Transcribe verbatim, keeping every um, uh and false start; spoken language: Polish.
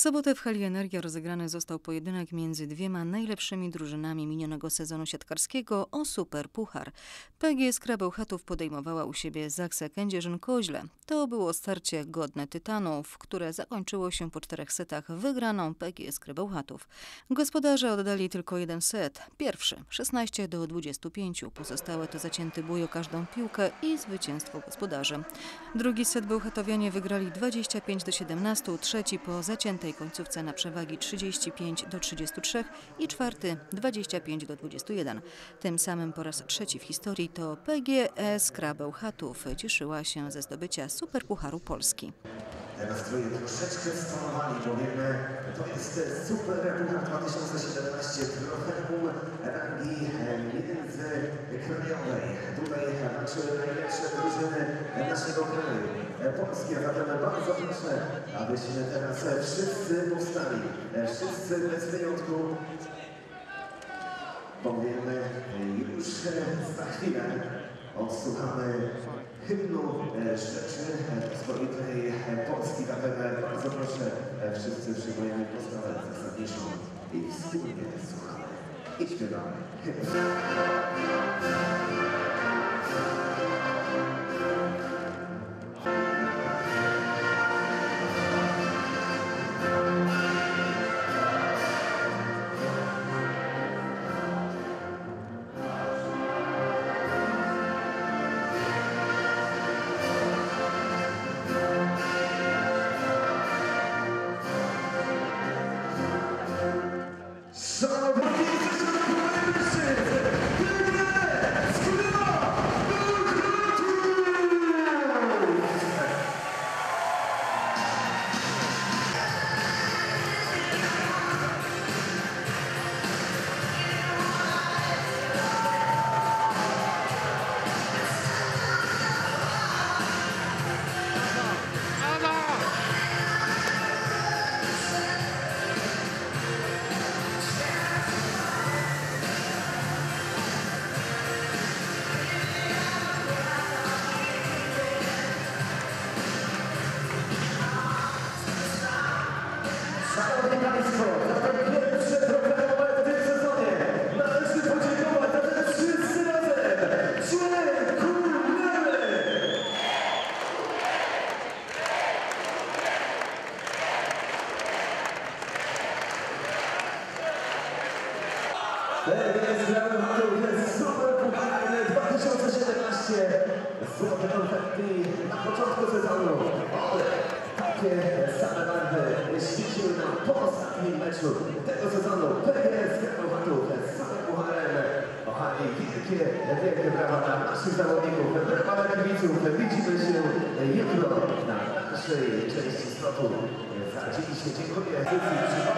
W sobotę w Hali Energia rozegrany został pojedynek między dwiema najlepszymi drużynami minionego sezonu siatkarskiego o Superpuchar. P G E SKRA Bełchatów podejmowała u siebie Zaksę Kędzierzyn-Koźle. To było starcie godne tytanów, które zakończyło się po czterech setach wygraną P G E SKRA Bełchatów. Gospodarze oddali tylko jeden set. Pierwszy szesnaście do dwudziestu pięciu. Pozostałe to zacięty bój o każdą piłkę i zwycięstwo gospodarzy. Drugi set bełchatowianie wygrali dwadzieścia pięć do siedemnastu, trzeci po zaciętej końcówce na przewagi trzydzieści pięć do trzydziestu trzech i czwarty dwadzieścia pięć do dwudziestu jeden. Tym samym po raz trzeci w historii to P G E SKRA Bełchatów cieszyła się ze zdobycia Superpucharu Polski. Teraz drugie troszeczkę stanowali, powiemy, to jest Superpuchar dwa tysiące siedemnaście, trofeum Ragi Międzykroniowej. Tutaj walczyły najlepsze drużyny naszego kraju, Polski, a zatem bardzo proszę, abyśmy teraz wszyscy powstali, wszyscy bez wyjątku. Powiemy już za chwilę, odsłuchamy hymnu Rzeczypospolitej Polski, zatem bardzo proszę, wszyscy przyjmujemy postawę zasadniczą i wspólnie słuchamy i śpiewamy hymn. Złote konfetti na początku sezonu, ale takie same barwy świeciły nam po ostatnim meczu tego sezonu. P G E SKRA Bełchatów z samym pucharem. Kochani, wielkie, wielkie brawa dla naszych zawodników, brawa dla kibiców. Widzimy się jutro na naszej części slotu. Za dziś dziękuję.